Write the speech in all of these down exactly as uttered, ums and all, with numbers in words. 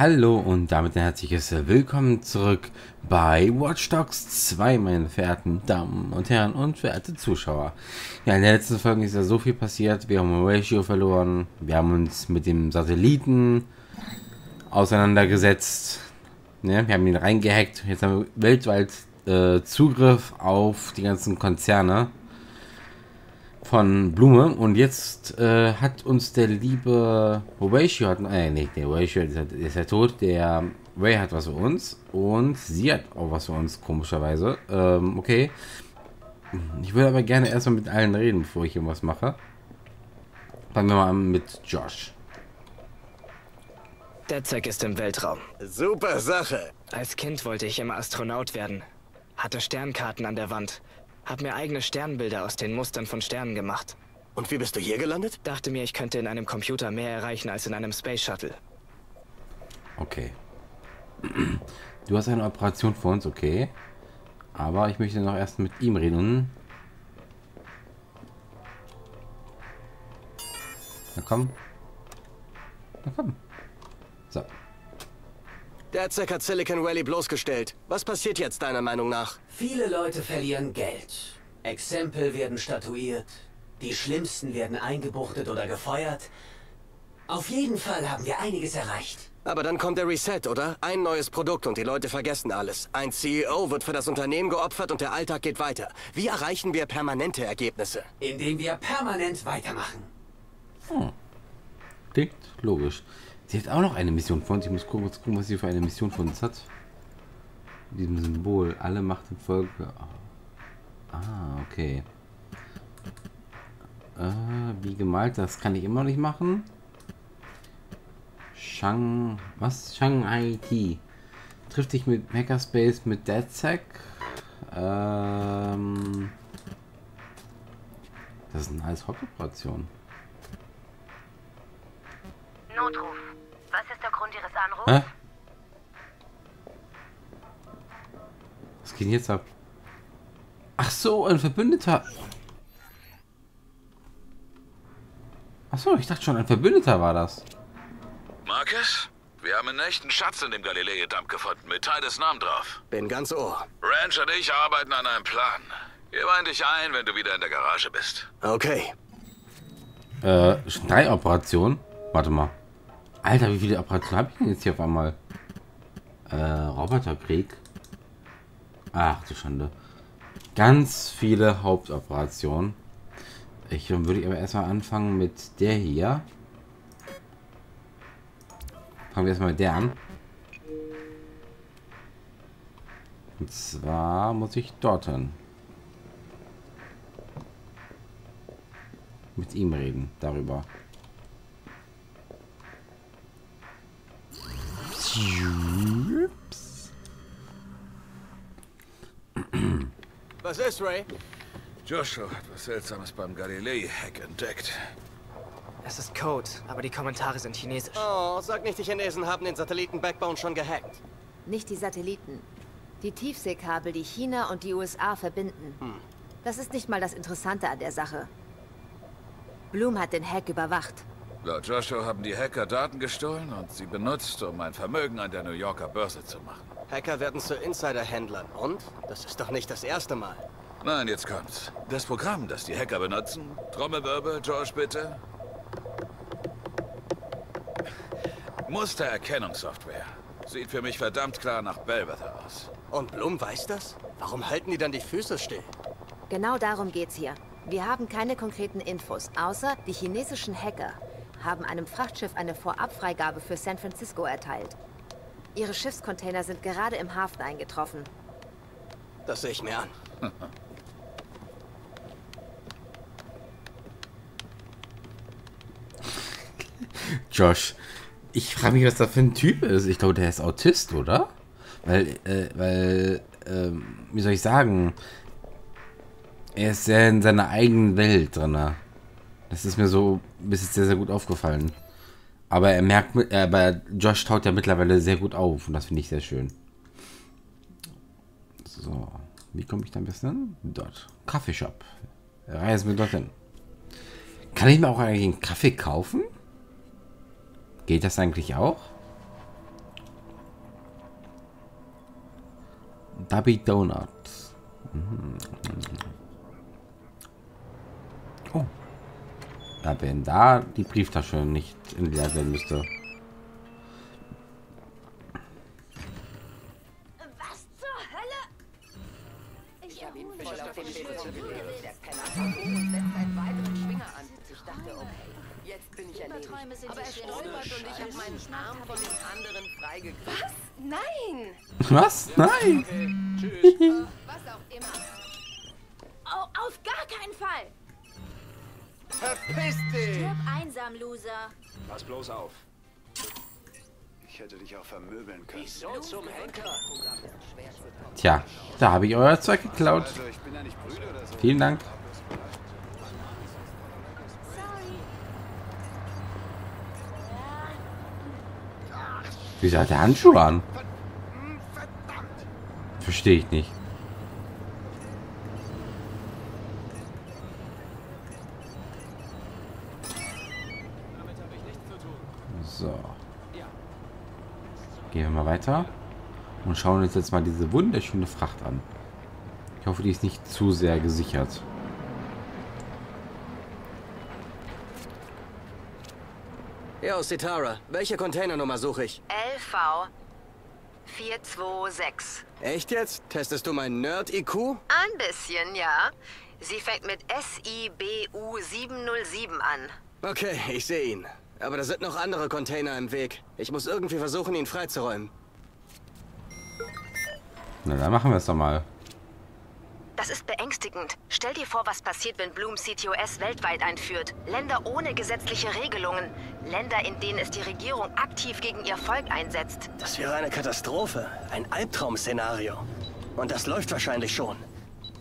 Hallo und damit ein herzliches Willkommen zurück bei Watch Dogs zwei, meine verehrten Damen und Herren und verehrte Zuschauer. Ja, in der letzten Folge ist ja so viel passiert. Wir haben Ratio verloren, wir haben uns mit dem Satelliten auseinandergesetzt, ne? Wir haben ihn reingehackt, jetzt haben wir weltweit äh, Zugriff auf die ganzen Konzerne von Blume, und jetzt äh, hat uns der liebe Wei hat, äh, nee, der Wei ist, ist ja tot, der Wei hat was für uns und sie hat auch was für uns, komischerweise. Ähm, okay. Ich würde aber gerne erstmal mit allen reden, bevor ich irgendwas mache. Fangen wir mal an mit Josh. DedSec ist im Weltraum. Super Sache. Als Kind wollte ich immer Astronaut werden. Hatte Sternkarten an der Wand. Hab mir eigene Sternbilder aus den Mustern von Sternen gemacht. Und wie bist du hier gelandet? Dachte mir, ich könnte in einem Computer mehr erreichen als in einem Space Shuttle. Okay. Du hast eine Operation vor uns, okay. Aber ich möchte noch erst mit ihm reden. Na komm. Na komm. So. Der Zeck hat Silicon Valley bloßgestellt. Was passiert jetzt deiner Meinung nach? Viele Leute verlieren Geld. Exempel werden statuiert. Die Schlimmsten werden eingebuchtet oder gefeuert. Auf jeden Fall haben wir einiges erreicht. Aber dann kommt der Reset, oder? Ein neues Produkt und die Leute vergessen alles. Ein C E O wird für das Unternehmen geopfert und der Alltag geht weiter. Wie erreichen wir permanente Ergebnisse? Indem wir permanent weitermachen. Hm. Klingt logisch. Sie hat auch noch eine Mission von uns. Ich muss kurz gucken, was sie für eine Mission von uns hat. Mit diesem Symbol. Alle Macht im Volke. Ah, okay. Äh, wie gemalt, das kann ich immer noch nicht machen. Shang... Was? Shang-Ai-T. Trifft dich mit Hackerspace mit DedSec. Ähm... Das ist eine nice Hauptoperation. Notruf. Was ist der Grund Ihres Anrufs? Hä? Was geht denn jetzt ab? Ach so, ein Verbündeter. Ach so, ich dachte schon, ein Verbündeter war das. Marcus, wir haben einen echten Schatz in dem Galileedamp gefunden, mit Teil des Namens drauf. Bin ganz ohr. Ranch und ich arbeiten an einem Plan. Wir weinen dich ein, wenn du wieder in der Garage bist. Okay. Äh, Schneidoperationen? Warte mal. Alter, wie viele Operationen habe ich denn jetzt hier auf einmal? Äh, Roboterkrieg. Ach du Schande. Ganz viele Hauptoperationen. Ich würde aber erstmal anfangen mit der hier. Fangen wir erstmal mit der an. Und zwar muss ich dorthin. Mit ihm reden, darüber. Was ist, Ray? Joshua hat was Seltsames beim Galilei-Hack entdeckt. Es ist Code, aber die Kommentare sind chinesisch. Oh, sag nicht, die Chinesen haben den Satelliten-Backbone schon gehackt. Nicht die Satelliten. Die Tiefseekabel, die China und die U S A verbinden. Hm. Das ist nicht mal das Interessante an der Sache. Blume hat den Hack überwacht. Laut Joshua haben die Hacker Daten gestohlen und sie benutzt, um ein Vermögen an der New Yorker Börse zu machen. Hacker werden zu Insider-Händlern und? Das ist doch nicht das erste Mal. Nein, jetzt kommt's. Das Programm, das die Hacker benutzen. Trommelwirbel, Josh, bitte. Mustererkennungssoftware. Sieht für mich verdammt klar nach Bellwether aus. Und Blume weiß das? Warum halten die dann die Füße still? Genau darum geht's hier. Wir haben keine konkreten Infos, außer die chinesischen Hacker haben einem Frachtschiff eine Vorabfreigabe für San Francisco erteilt. Ihre Schiffscontainer sind gerade im Hafen eingetroffen. Das sehe ich mir an. Josh, ich frage mich, was das für ein Typ ist. Ich glaube, der ist Autist, oder? Weil, äh, weil, äh, wie soll ich sagen? Er ist sehr in seiner eigenen Welt drin. Das ist mir so bis jetzt sehr, sehr gut aufgefallen. Aber er merkt, äh, aber Josh taut ja mittlerweile sehr gut auf und das finde ich sehr schön. So, wie komme ich da am besten hin? Dort. Kaffeeshop. Reisen wir dorthin. Kann ich mir auch eigentlich einen Kaffee kaufen? Geht das eigentlich auch? Dubby Donuts. Mhm. Oh. Da wenn da die Brieftasche nicht entleert werden müsste. Was zur Hölle? Ich habe ihn voll auf den Weg gelegt. Der Penner kam um und setzt einen weiteren Schwinger an. Ich dachte, okay, jetzt bin ich erledigt. Aber er stolpert und ich habe meinen Arm von den anderen freigekriegt. Was? Nein! Was? Nein! Tschüss. Was auch immer. Oh, auf gar keinen Fall! Verpiss dich! Stirb einsam, Loser. Pass bloß auf. Ich hätte dich auch vermöbeln können. Ich soll zum Henker. Tja, da habe ich euer Zeug geklaut. Also, ich bin ja nicht Brüder oder so. Vielen Dank. Wieso hat der Handschuhe an? Verstehe ich nicht. So. Gehen wir mal weiter und schauen uns jetzt mal diese wunderschöne Fracht an. Ich hoffe, die ist nicht zu sehr gesichert. Yo, Sitara, welche Containernummer suche ich? L V vier zwei sechs. Echt jetzt? Testest du mein Nerd-I Q? Ein bisschen, ja. Sie fängt mit S I B U sieben null sieben an. Okay, ich sehe ihn. Aber da sind noch andere Container im Weg. Ich muss irgendwie versuchen, ihn freizuräumen. Na, dann machen wir es doch mal. Das ist beängstigend. Stell dir vor, was passiert, wenn Blume C T O S weltweit einführt. Länder ohne gesetzliche Regelungen. Länder, in denen es die Regierung aktiv gegen ihr Volk einsetzt. Das wäre eine Katastrophe. Ein Albtraum-Szenario. Und das läuft wahrscheinlich schon.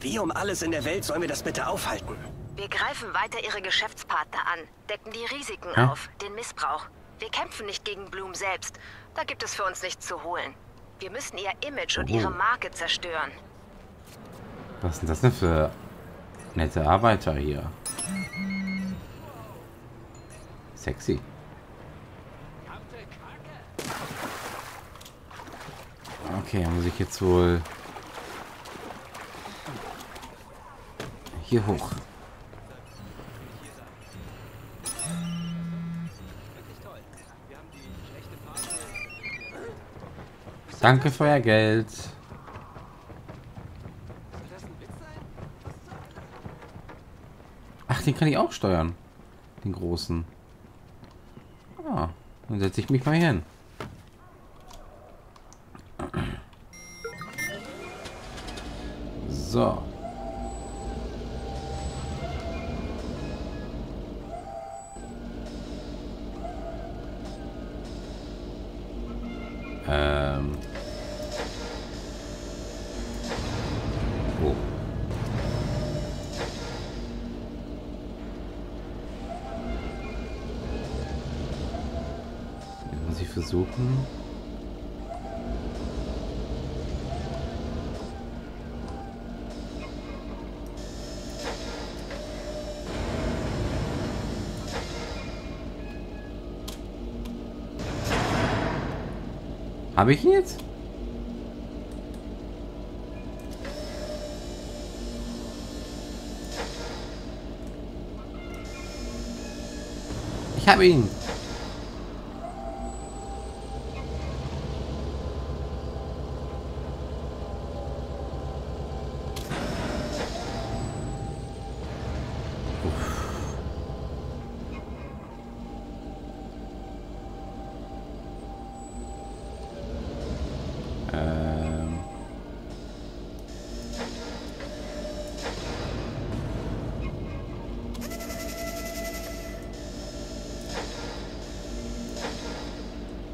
Wie um alles in der Welt sollen wir das bitte aufhalten? Wir greifen weiter ihre Geschäftspartner an, decken die Risiken ja. auf, den Missbrauch. Wir kämpfen nicht gegen Blume selbst. Da gibt es für uns nichts zu holen. Wir müssen ihr Image oh. und ihre Marke zerstören. Was sind das denn für nette Arbeiter hier? Sexy. Okay, muss ich jetzt wohl hier hoch. Danke für euer Geld. Ach, den kann ich auch steuern. Den großen. Ah, dann setze ich mich mal hin. So. Ähm. Suchen. Habe ich ihn jetzt? Ich habe ihn.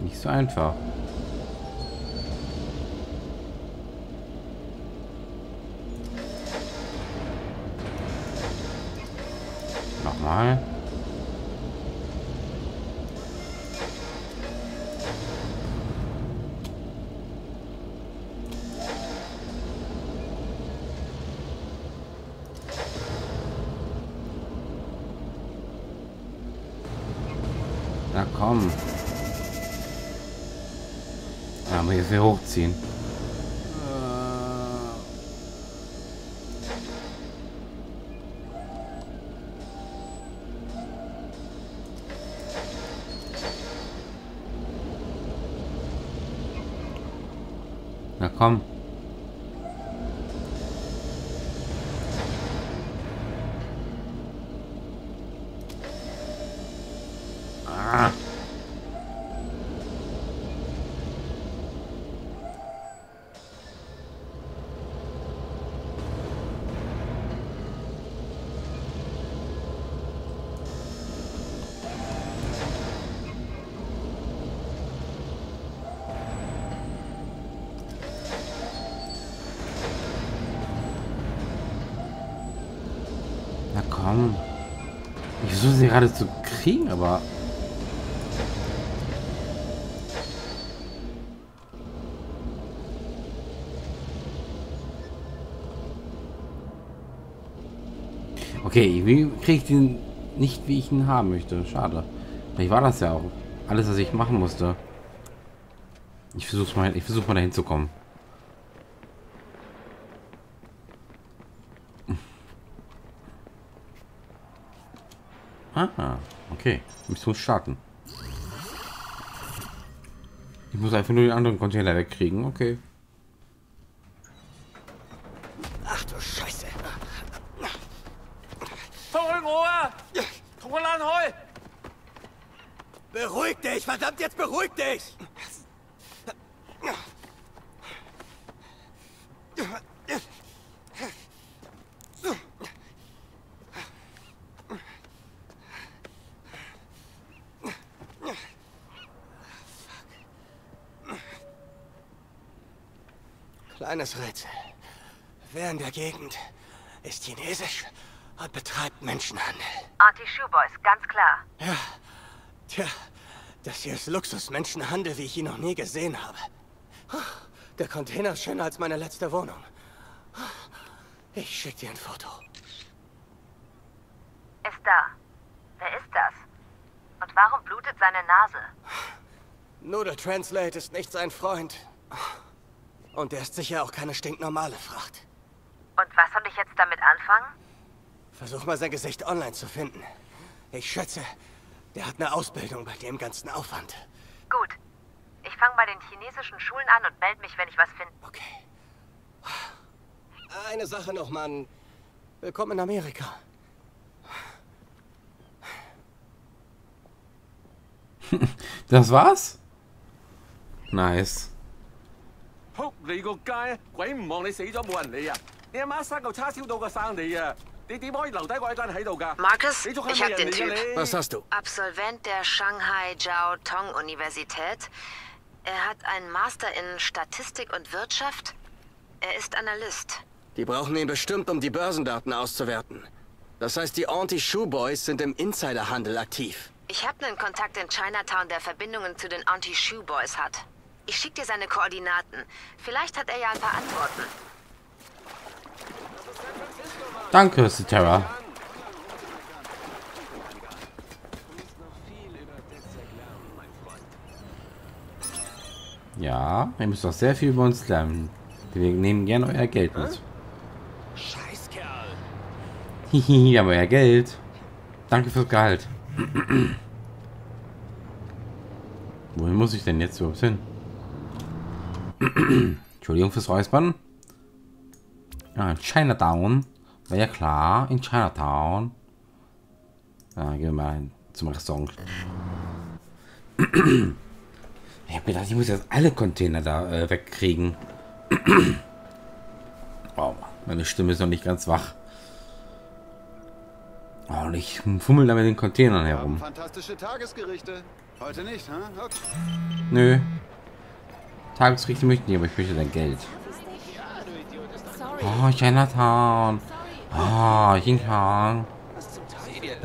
Nicht so einfach. Nochmal. Na komm. Hochziehen. Na komm. Ah. Ich versuche sie gerade zu kriegen, aber... Okay, irgendwie kriege ich den nicht, wie ich ihn haben möchte. Schade. Vielleicht war das ja auch alles, was ich machen musste. Ich versuche mal, ich versuche mal dahin zu kommen. Ah, okay. Ich muss starten. Ich muss einfach nur den anderen Container wegkriegen. Okay. Ach du Scheiße. Beruhig dich, verdammt jetzt, beruhig dich! Kleines Rätsel. Wer in der Gegend ist chinesisch und betreibt Menschenhandel? Auntie Shu Boys, ganz klar. Ja, tja, das hier ist Luxus-Menschenhandel, wie ich ihn noch nie gesehen habe. Der Container ist schöner als meine letzte Wohnung. Ich schicke dir ein Foto. Ist da. Wer ist das? Und warum blutet seine Nase? Nur der Translate ist nicht sein Freund. Und er ist sicher auch keine stinknormale Fracht. Und was soll ich jetzt damit anfangen? Versuch mal, sein Gesicht online zu finden. Ich schätze, der hat eine Ausbildung bei dem ganzen Aufwand. Gut. Ich fange bei den chinesischen Schulen an und melde mich, wenn ich was finde. Okay. Eine Sache noch, Mann. Willkommen in Amerika. Das war's? Nice.扑你個街，鬼唔望你死咗冇人理啊！你阿媽生嚿叉燒到個生你啊！你點可以留低個喺度㗎 ？Marcus， ich hab den Typ. Was hast du? Absolvent der Shanghai Jiao Tong Universität. Er hat einen Master in Statistik und Wirtschaft. Er ist Analyst. Die brauchen ihn bestimmt, um die Börsendaten auszuwerten. Das heißt, die Auntie Shu Boys sind im Insiderhandel aktiv. Ich habe einen Kontakt in Chinatown, der Verbindungen zu den Auntie Shu Boys hat. Ich schicke dir seine Koordinaten. Vielleicht hat er ja ein paar Antworten. Danke, Sitara. Ja, ihr müsst doch sehr viel über uns lernen. Wir nehmen gerne euer Geld mit. Scheißkerl. Hihi, aber euer Geld. Danke fürs Gehalt. Wohin muss ich denn jetzt überhaupt hin? Entschuldigung fürs Räuspern. Ja, in Chinatown. War ja klar, in Chinatown. Ja, gehen wir mal zum Restaurant. Ich habe gedacht, ich muss jetzt alle Container da äh, wegkriegen. Oh, meine Stimme ist noch nicht ganz wach. Oh, und ich fummel da mit den Containern herum. Fantastische Tagesgerichte. Heute nicht, hm? Okay. Nö. Tagesrichter möchte ich, aber ich möchte dein Geld. Oh, Chinatown. Oh, Xinjiang.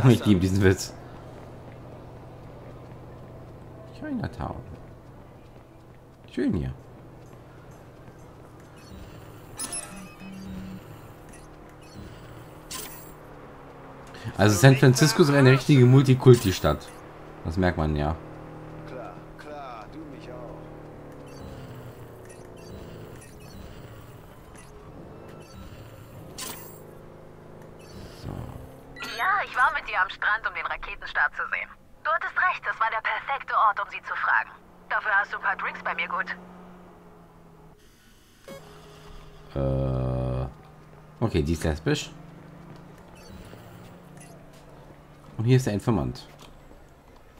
Ich liebe diesen Witz. Chinatown. Schön hier. Also San Francisco ist eine richtige Multikulti-Stadt. Das merkt man ja. Äh, okay, die ist lesbisch. Und hier ist der Informant.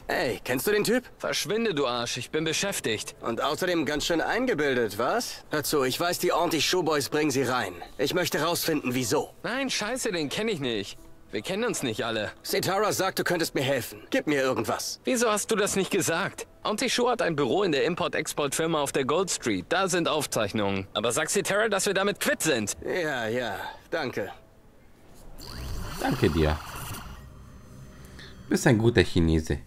Hey, kennst du den Typ? Verschwinde, du Arsch, ich bin beschäftigt. Und außerdem ganz schön eingebildet, was? Hör zu, ich weiß, die Auntie Shu Boys bringen sie rein. Ich möchte rausfinden, wieso. Nein, scheiße, den kenne ich nicht. Wir kennen uns nicht alle. Sitara sagt, du könntest mir helfen. Gib mir irgendwas. Wieso hast du das nicht gesagt? Auntie Shu hat ein Büro in der Import-Export-Firma auf der Gold Street. Da sind Aufzeichnungen. Aber sag Sitara, dass wir damit quitt sind. Ja, ja, danke. Danke dir. Du bist ein guter Chinese.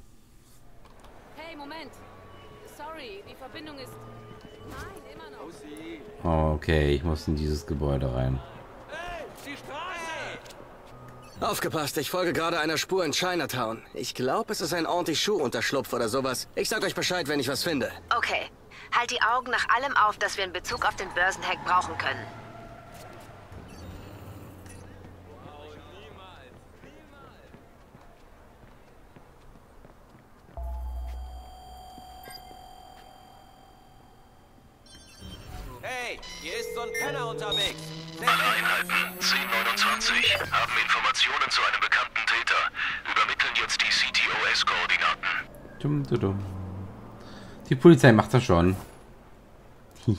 Okay, ich muss in dieses Gebäude rein. Aufgepasst, ich folge gerade einer Spur in Chinatown. Ich glaube, es ist ein Auntie Shu-Unterschlupf oder sowas. Ich sag euch Bescheid, wenn ich was finde. Okay, halt die Augen nach allem auf, das wir in Bezug auf den Börsenhack brauchen können. Hier ist so ein Penner unterwegs. zehn neunundzwanzig haben Informationen zu einem bekannten Täter. Übermitteln jetzt die C T O S-Koordinaten. Die Polizei macht das schon. Er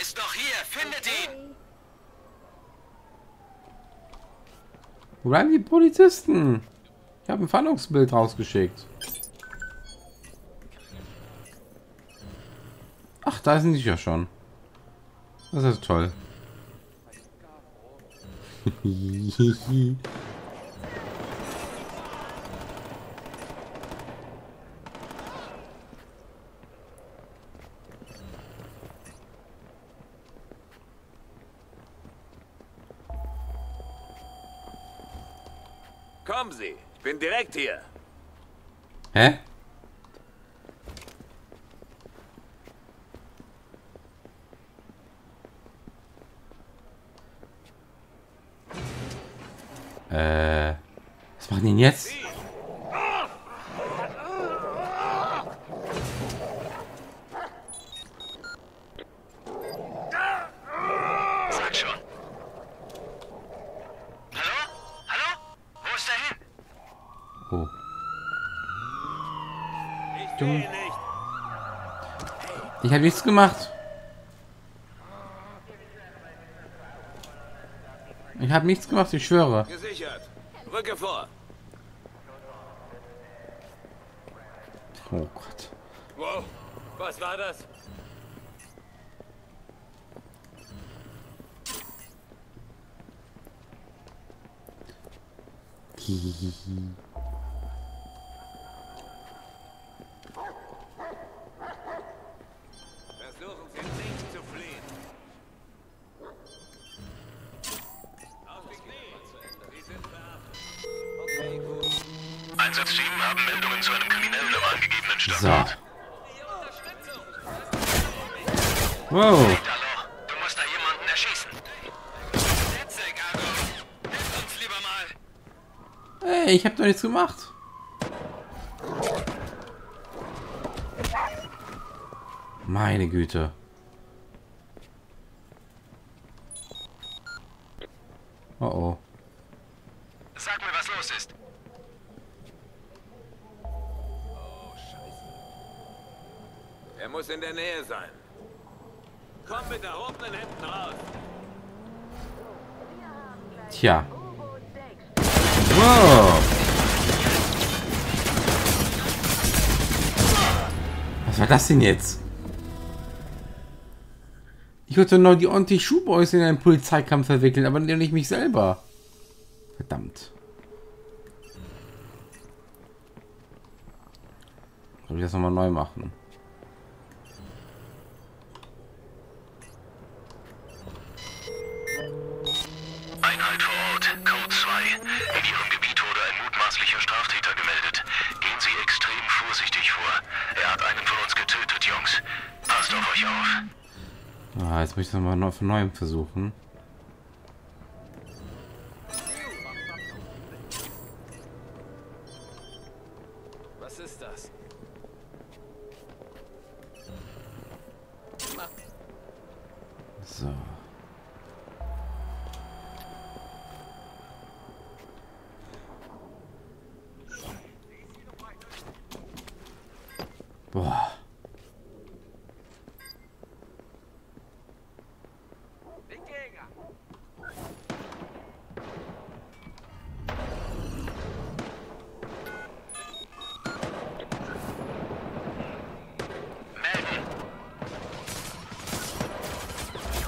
ist doch hier. Findet ihn. Wo bleiben die Polizisten? Ich habe ein Fahndungsbild rausgeschickt. Ach, da sind sie ja schon. Das ist toll. Kommen Sie, ich bin direkt hier. Hä? Äh, was machen die denn jetzt? Sag schon. Hallo? Hallo? Wo ist er hin? Oh. Ich sehe nicht. Ich habe nichts gemacht. Ich habe nichts gemacht, ich schwöre. Gesichert. Rücke vor. Oh Gott. Wow, was war das? Hihihi. So. Wow. Du musst da jemanden erschießen. Hilf uns lieber mal. Hey, ich hab doch nichts gemacht. Meine Güte. Oh oh. Sag mir, was los ist. Er muss in der Nähe sein. Komm mit erhobenen Händen raus. Tja. Wow. Was war das denn jetzt? Ich wollte nur die Auntie Shu Boys in einen Polizeikampf verwickeln, aber nicht mich selber. Verdammt. Soll ich das nochmal neu machen? Ah, jetzt muss ich es nochmal von neuem versuchen. Was ist das? So. Boah.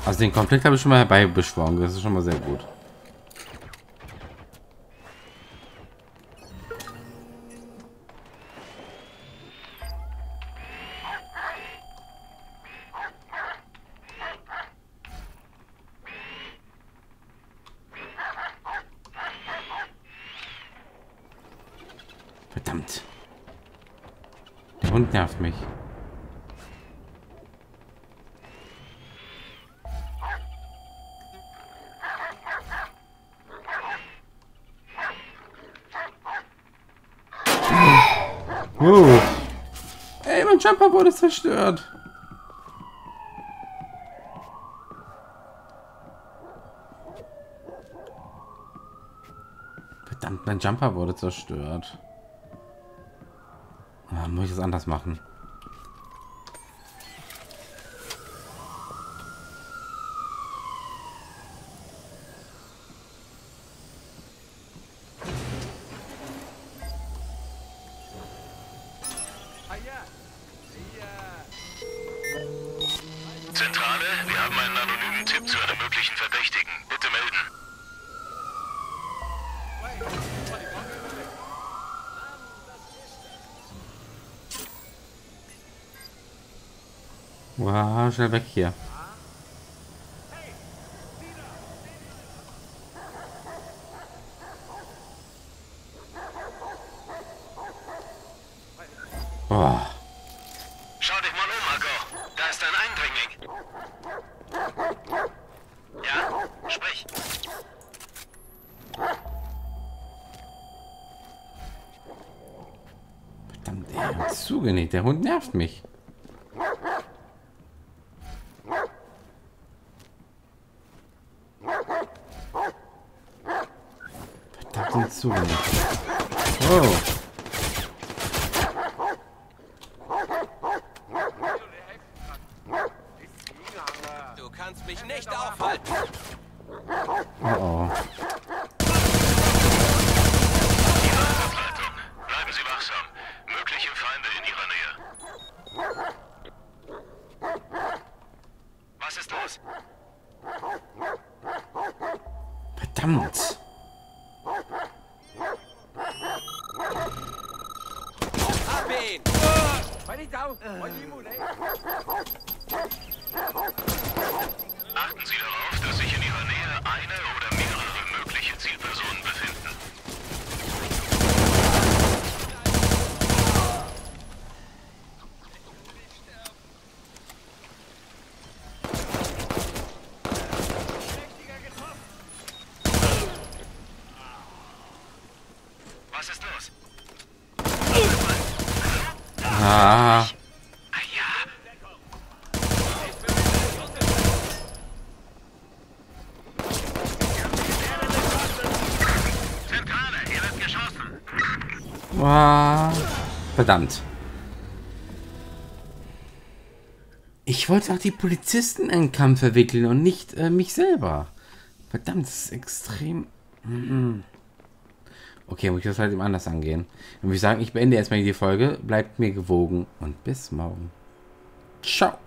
Also den Konflikt habe ich schon mal herbeibeschworen, das ist schon mal sehr gut. Verdammt. Der Hund nervt mich. Wow. Ey, mein Jumper wurde zerstört. Verdammt, mein Jumper wurde zerstört. Ah, muss ich es anders machen? Wow, schnell weg hier. Oh. Schau dich mal um, Marco. Da ist ein Eindringling. Ja, sprich. Verdammt, der hat zugenäht. Der Hund nervt mich. Zu. Oh. Du kannst mich nicht aufhalten. Oh oh. Bleiben Sie wachsam. Mögliche Feinde in Ihrer Nähe. Was ist los? Verdammt. Achten Sie darauf, dass sich in Ihrer Nähe eine oder mehrere mögliche Zielpersonen befinden. Was ist los? Ah. Verdammt. Ich wollte auch die Polizisten in den Kampf verwickeln und nicht äh, mich selber. Verdammt, das ist extrem... Mm-mm. Okay, muss ich das halt eben anders angehen. Dann würde ich sagen, ich beende erstmal die Folge. Bleibt mir gewogen und bis morgen. Ciao.